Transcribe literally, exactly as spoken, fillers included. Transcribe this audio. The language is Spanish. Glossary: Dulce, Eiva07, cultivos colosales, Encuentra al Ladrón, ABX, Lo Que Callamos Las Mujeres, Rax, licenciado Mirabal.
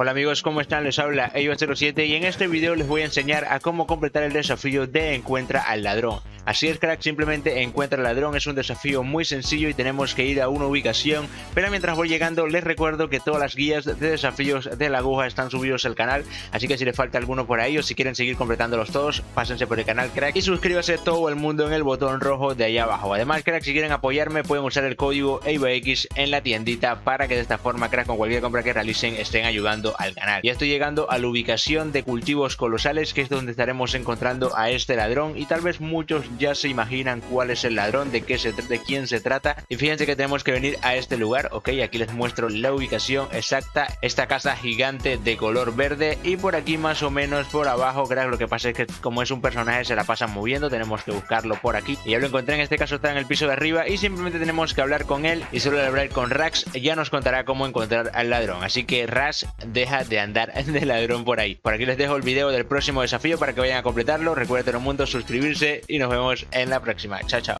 Hola amigos, ¿cómo están? Les habla Eiva cero siete y en este video les voy a enseñar a cómo completar el desafío de Encuentra al Ladrón. Así es crack, simplemente Encuentra al Ladrón es un desafío muy sencillo y tenemos que ir a una ubicación, pero mientras voy llegando les recuerdo que todas las guías de desafíos de la aguja están subidos al canal, así que si les falta alguno por ahí o si quieren seguir completándolos todos, pásense por el canal crack y suscríbase todo el mundo en el botón rojo de ahí abajo. Además crack, si quieren apoyarme pueden usar el código A B X en la tiendita para que de esta forma crack, con cualquier compra que realicen estén ayudando al canal. Ya estoy llegando a la ubicación de Cultivos Colosales, que es donde estaremos encontrando a este ladrón, y tal vez muchos ya se imaginan cuál es el ladrón, de qué se de quién se trata, y fíjense que tenemos que venir a este lugar. Ok, aquí les muestro la ubicación exacta, esta casa gigante de color verde, y por aquí más o menos por abajo crack, lo que pasa es que como es un personaje se la pasa moviendo, tenemos que buscarlo por aquí, y ya lo encontré. En este caso está en el piso de arriba y simplemente tenemos que hablar con él, y solo al hablar con Rax ya nos contará cómo encontrar al ladrón. Así que Rax, deja de andar de ladrón por ahí. Por aquí les dejo el video del próximo desafío para que vayan a completarlo. Recuerden todo el mundo suscribirse y nos vemos en la próxima. Chao, chao.